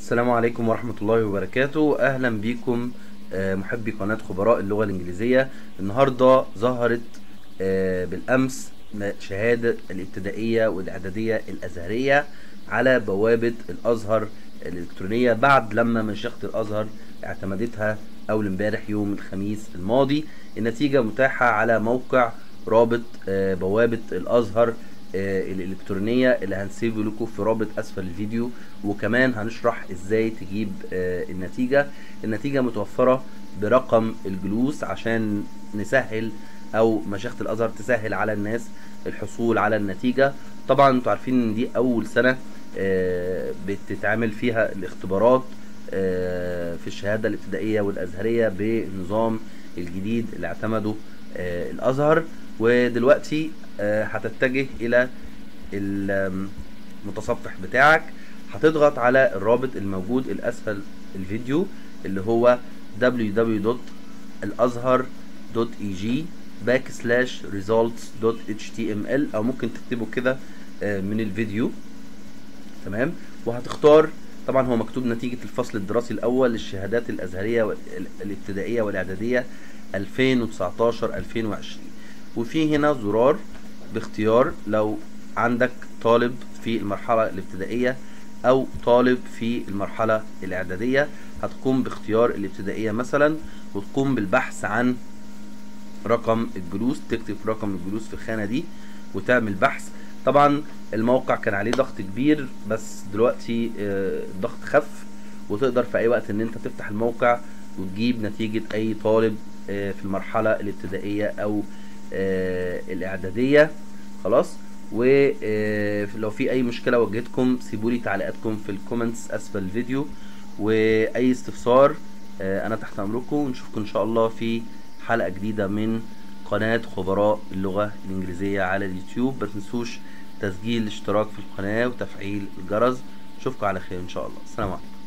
السلام عليكم ورحمة الله وبركاته. أهلا بكم محبي قناة خبراء اللغة الإنجليزية. النهاردة ظهرت بالأمس شهادة الابتدائية والإعدادية الأزهرية على بوابة الأزهر الإلكترونية بعد لما مشيخة الأزهر اعتمدتها أول امبارح يوم الخميس الماضي. النتيجة متاحة على موقع رابط بوابة الأزهر الالكترونيه اللي هنسيبه لكم في رابط اسفل الفيديو، وكمان هنشرح ازاي تجيب النتيجه متوفره برقم الجلوس عشان نسهل او مشيخة الازهر تسهل على الناس الحصول على النتيجه. طبعا انتوا عارفين ان دي اول سنه بتتعمل فيها الاختبارات في الشهاده الابتدائيه والازهريه بالنظام الجديد اللي اعتمده الازهر، ودلوقتي هتتجه الى المتصفح بتاعك، هتضغط على الرابط الموجود الاسفل الفيديو اللي هو www.الازهر.eg/results.html او ممكن تكتبه كده من الفيديو، تمام. وهتختار، طبعا هو مكتوب نتيجة الفصل الدراسي الاول للشهادات الازهرية الابتدائية والاعدادية 2019-2020، وفي هنا زرار باختيار لو عندك طالب في المرحلة الابتدائية او طالب في المرحلة الاعدادية. هتقوم باختيار الابتدائية مثلا وتقوم بالبحث عن رقم الجلوس، تكتب رقم الجلوس في الخانة دي وتعمل بحث. طبعا الموقع كان عليه ضغط كبير بس دلوقتي الضغط خف، وتقدر في اي وقت ان انت تفتح الموقع وتجيب نتيجة اي طالب في المرحلة الابتدائية او الاعدادية. خلاص، ولو في اي مشكلة واجهتكم سيبولي تعليقاتكم في الكومنتس اسفل الفيديو، واي استفسار انا تحت امركم، ونشوفكم ان شاء الله في حلقة جديدة من قناة خبراء اللغة الانجليزية على اليوتيوب. ما تنسوش تسجيل الاشتراك في القناة وتفعيل الجرس. نشوفكم على خير ان شاء الله. السلام عليكم.